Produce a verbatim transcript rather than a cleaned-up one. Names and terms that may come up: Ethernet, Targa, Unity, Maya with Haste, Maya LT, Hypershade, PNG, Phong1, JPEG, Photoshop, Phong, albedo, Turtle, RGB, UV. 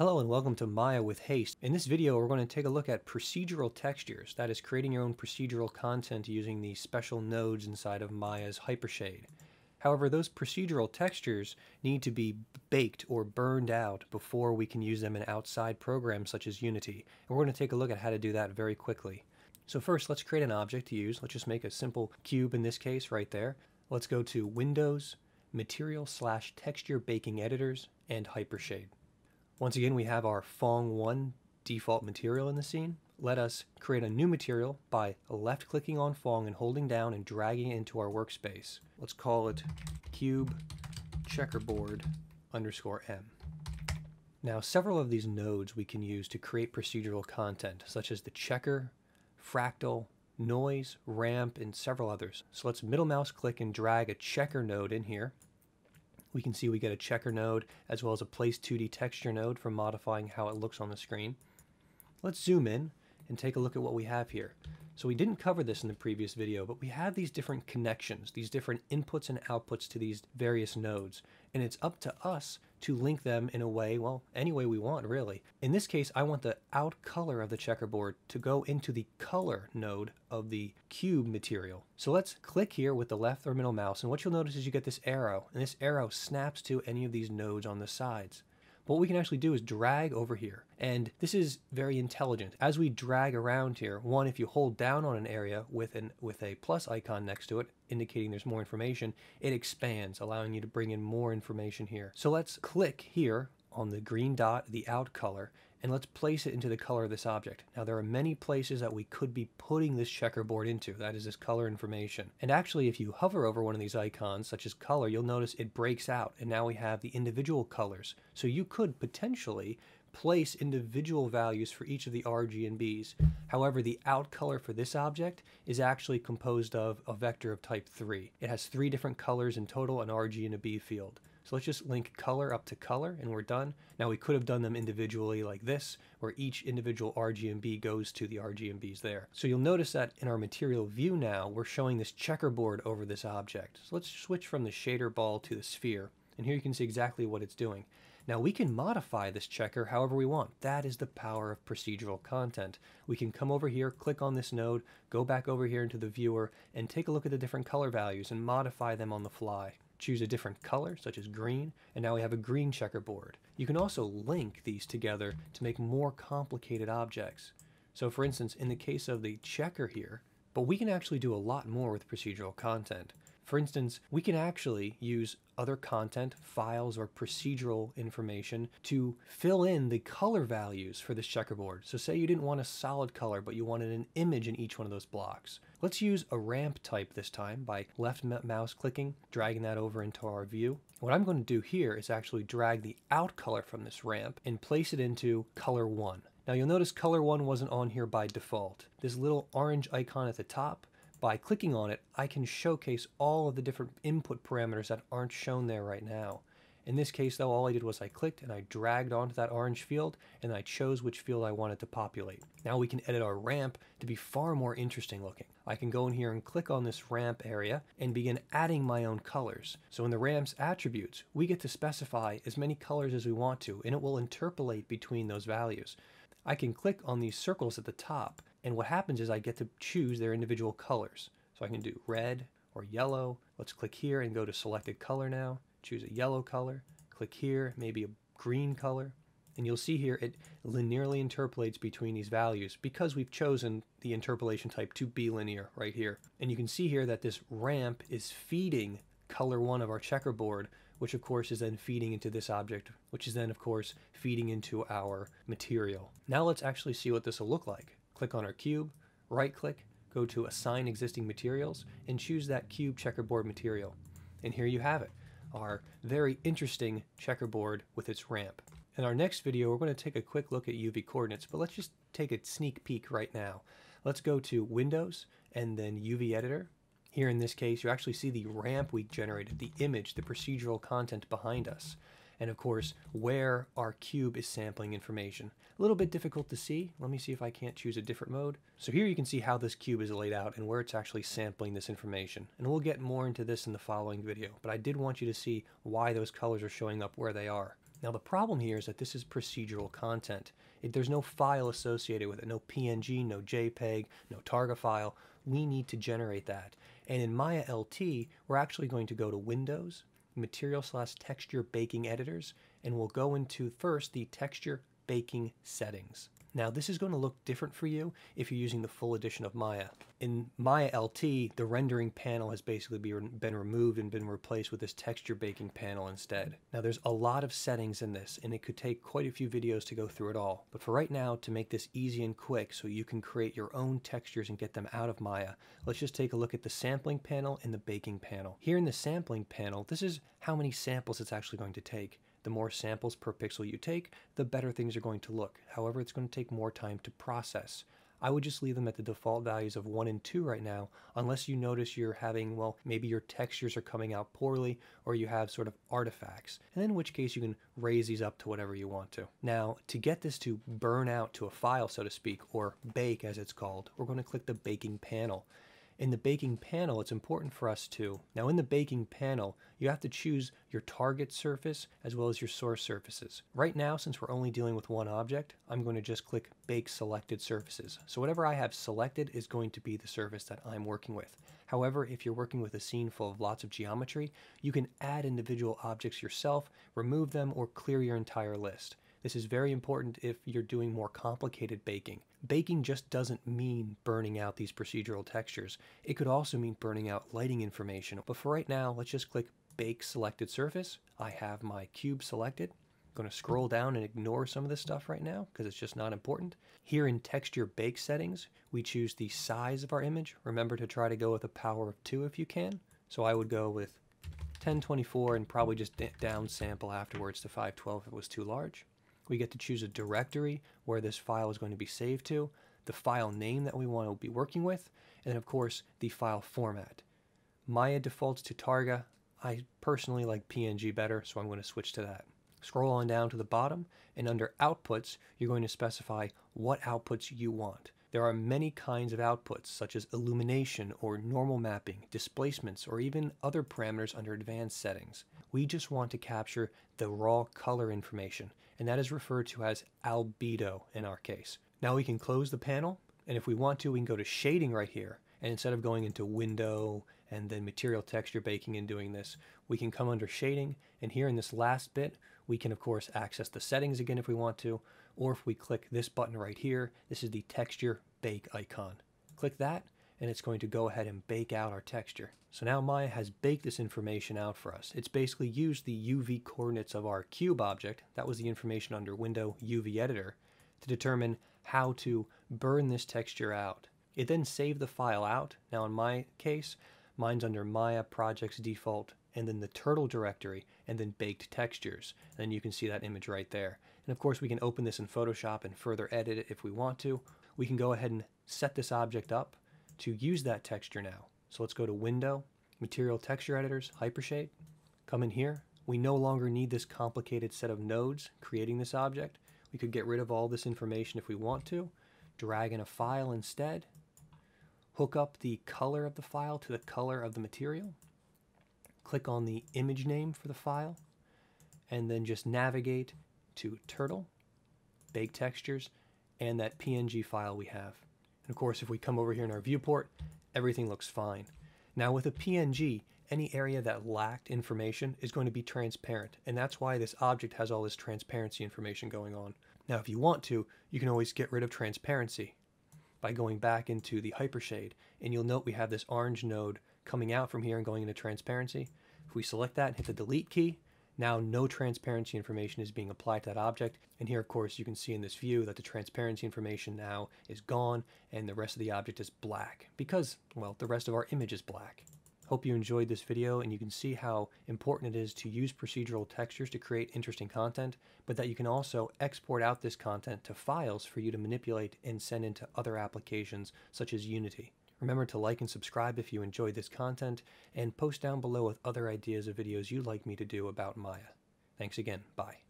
Hello and welcome to Maya with Haste. In this video we're going to take a look at procedural textures, that is creating your own procedural content using the special nodes inside of Maya's Hypershade. However, those procedural textures need to be baked or burned out before we can use them in outside programs such as Unity, and we're going to take a look at how to do that very quickly. So first let's create an object to use. Let's just make a simple cube in this case right there. Let's go to Windows, Material slash Texture Baking Editors, and Hypershade. Once again, we have our Phong one default material in the scene. Let us create a new material by left-clicking on Phong and holding down and dragging it into our workspace. Let's call it cube checkerboard underscore M. Now, several of these nodes we can use to create procedural content, such as the checker, fractal, noise, ramp, and several others. So let's middle mouse click and drag a checker node in here. We can see we get a checker node as well as a place two D texture node for modifying how it looks on the screen. Let's zoom in and take a look at what we have here. So we didn't cover this in the previous video, but we have these different connections, these different inputs and outputs to these various nodes, and it's up to us to link them in a way, well, any way we want really. In this case, I want the out color of the checkerboard to go into the color node of the cube material. So let's click here with the left or middle mouse, and what you'll notice is you get this arrow, and this arrow snaps to any of these nodes on the sides. What we can actually do is drag over here, and this is very intelligent. As we drag around here, one, if you hold down on an area with an with a plus icon next to it, indicating there's more information, it expands, allowing you to bring in more information here. So let's click here on the green dot, the out color, and let's place it into the color of this object. Now there are many places that we could be putting this checkerboard into, that is this color information. And actually if you hover over one of these icons, such as color, you'll notice it breaks out and now we have the individual colors. So you could potentially place individual values for each of the R G B s. However, the out color for this object is actually composed of a vector of type three. It has three different colors in total, an R G and a B field. So let's just link color up to color and we're done. Now we could have done them individually like this, where each individual R G B goes to the R G B s there. So you'll notice that in our material view now, we're showing this checkerboard over this object. So let's switch from the shader ball to the sphere. And here you can see exactly what it's doing. Now we can modify this checker however we want. That is the power of procedural content. We can come over here, click on this node, go back over here into the viewer, and take a look at the different color values and modify them on the fly. Choose a different color, such as green, and now we have a green checkerboard. You can also link these together to make more complicated objects. So for instance, in the case of the checker here, but we can actually do a lot more with procedural content. For instance, we can actually use other content, files, or procedural information to fill in the color values for this checkerboard. So say you didn't want a solid color, but you wanted an image in each one of those blocks. Let's use a ramp type this time by left mouse clicking, dragging that over into our view. What I'm going to do here is actually drag the out color from this ramp and place it into color one. Now you'll notice color one wasn't on here by default. This little orange icon at the top, by clicking on it, I can showcase all of the different input parameters that aren't shown there right now. In this case though, all I did was I clicked and I dragged onto that orange field and I chose which field I wanted to populate. Now we can edit our ramp to be far more interesting looking. I can go in here and click on this ramp area and begin adding my own colors. So in the ramp's attributes, we get to specify as many colors as we want to and it will interpolate between those values. I can click on these circles at the top and what happens is I get to choose their individual colors. So I can do red or yellow. Let's click here and go to selected color now. Choose a yellow color. Click here, maybe a green color. And you'll see here it linearly interpolates between these values because we've chosen the interpolation type to be linear right here. And you can see here that this ramp is feeding color one of our checkerboard, which of course is then feeding into this object, which is then of course feeding into our material. Now let's actually see what this will look like. Click on our cube, right click, go to assign existing materials, and choose that cube checkerboard material. And here you have it, our very interesting checkerboard with its ramp. In our next video, we're going to take a quick look at U V coordinates, but let's just take a sneak peek right now. Let's go to Windows and then U V Editor. Here in this case, you actually see the ramp we generated, the image, the procedural content behind us. And of course, where our cube is sampling information. A little bit difficult to see. Let me see if I can't choose a different mode. So here you can see how this cube is laid out and where it's actually sampling this information. And we'll get more into this in the following video, but I did want you to see why those colors are showing up where they are. Now the problem here is that this is procedural content. If there's no file associated with it, no P N G, no JPEG, no Targa file. We need to generate that. And in Maya L T, we're actually going to go to Windows, Material slash Texture Baking Editors, and we'll go into first the Texture Baking Settings. Now this is going to look different for you if you're using the full edition of Maya. In Maya L T, the rendering panel has basically been removed and been replaced with this texture baking panel instead. Now there's a lot of settings in this, and it could take quite a few videos to go through it all. But for right now, to make this easy and quick so you can create your own textures and get them out of Maya, let's just take a look at the sampling panel and the baking panel. Here in the sampling panel, this is how many samples it's actually going to take. The more samples per pixel you take, the better things are going to look. However, it's going to take more time to process. I would just leave them at the default values of one and two right now, unless you notice you're having, well, maybe your textures are coming out poorly, or you have sort of artifacts, and in which case you can raise these up to whatever you want to. Now, to get this to burn out to a file, so to speak, or bake as it's called, we're going to click the baking panel. In the baking panel, it's important for us to, now in the baking panel, you have to choose your target surface as well as your source surfaces. Right now, since we're only dealing with one object, I'm going to just click Bake Selected Surfaces. So whatever I have selected is going to be the surface that I'm working with. However, if you're working with a scene full of lots of geometry, you can add individual objects yourself, remove them, or clear your entire list. This is very important if you're doing more complicated baking. Baking just doesn't mean burning out these procedural textures. It could also mean burning out lighting information. But for right now, let's just click Bake Selected Surface. I have my cube selected. I'm going to scroll down and ignore some of this stuff right now because it's just not important. Here in Texture Bake Settings, we choose the size of our image. Remember to try to go with a power of two if you can. So I would go with ten twenty-four and probably just down sample afterwards to five twelve if it was too large. We get to choose a directory where this file is going to be saved to, the file name that we want to be working with, and of course the file format. Maya defaults to Targa. I personally like P N G better, so I'm going to switch to that. Scroll on down to the bottom, and under Outputs, you're going to specify what outputs you want. There are many kinds of outputs, such as illumination or normal mapping, displacements, or even other parameters under advanced settings. We just want to capture the raw color information, and that is referred to as albedo in our case. Now we can close the panel, and if we want to, we can go to Shading right here, and instead of going into Window and then Material Texture Baking and doing this, we can come under Shading, and here in this last bit, we can of course access the settings again if we want to, or if we click this button right here, this is the Texture Bake icon. Click that, and it's going to go ahead and bake out our texture. So now Maya has baked this information out for us. It's basically used the U V coordinates of our cube object, that was the information under Window U V Editor, to determine how to burn this texture out. It then saved the file out. Now in my case, mine's under Maya Projects Default, and then the Turtle directory, and then Baked Textures. And then you can see that image right there. And of course we can open this in Photoshop and further edit it if we want to. We can go ahead and set this object up to use that texture now. So let's go to Window, Material Texture Editors, Hypershade, come in here. We no longer need this complicated set of nodes creating this object. We could get rid of all this information if we want to, drag in a file instead, hook up the color of the file to the color of the material, click on the image name for the file, and then just navigate to Turtle, Bake Textures, and that P N G file we have. And of course, if we come over here in our viewport, everything looks fine. Now with a P N G, any area that lacked information is going to be transparent, and that's why this object has all this transparency information going on. Now if you want to, you can always get rid of transparency by going back into the Hypershade, and you'll note we have this orange node coming out from here and going into transparency. If we select that and hit the delete key, now no transparency information is being applied to that object, and here of course you can see in this view that the transparency information now is gone and the rest of the object is black because, well, the rest of our image is black. Hope you enjoyed this video, and you can see how important it is to use procedural textures to create interesting content, but that you can also export out this content to files for you to manipulate and send into other applications such as Unity. Remember to like and subscribe if you enjoyed this content, and post down below with other ideas of videos you'd like me to do about Maya. Thanks again. Bye.